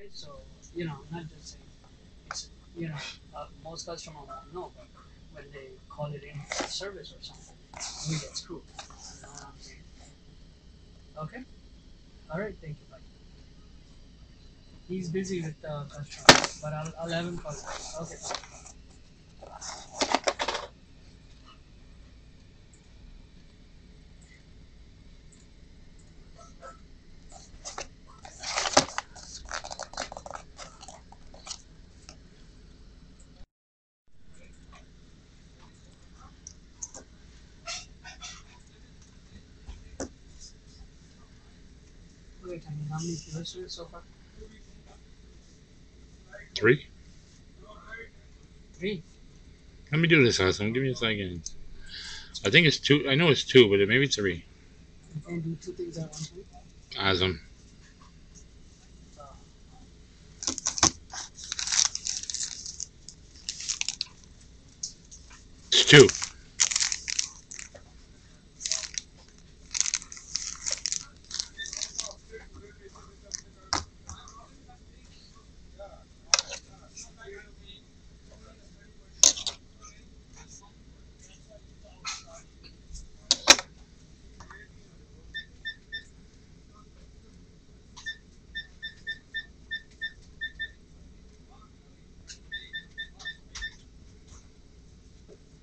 right? So, you know, not just saying, it's, you know, most customers won't know, but when they call it in for service or something, we get screwed. You know what I'm saying? Okay? All right, thank you. Bye. He's busy with the customer, but I'll have him call you. Okay, bye. Wait, I mean, how many users so far? Three. Three. Let me do this, Hassan. Give me a second. I think it's two. I know it's two, but it may be three. You can do two things at one time. Awesome. It's two.